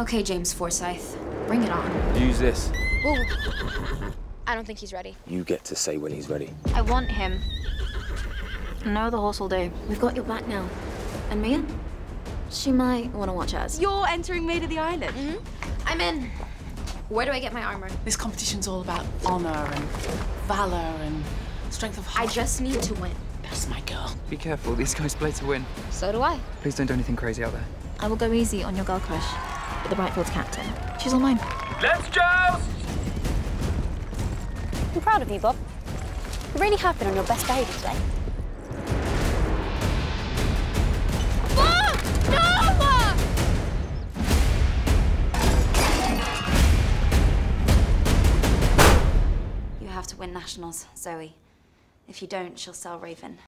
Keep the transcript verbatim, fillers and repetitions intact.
Okay, James Forsythe, bring it on. Use this. Whoa. I don't think he's ready. You get to say when he's ready. I want him. Now the horse all day. We've got your back now. And Mia? She might want to watch us. You're entering Maid of the Island. Mm-hmm. I'm in. Where do I get my armor? This competition's all about honor and valor and strength of heart. I just need to win. That's my girl. Be careful. These guys play to win. So do I. Please don't do anything crazy out there. I will go easy on your girl crush. But the Brightfield's captain. She's all mine. Let's joust! I'm proud of you, Bob. You really have been on your best behavior today. Win nationals, Zoe. If you don't, she'll sell Raven.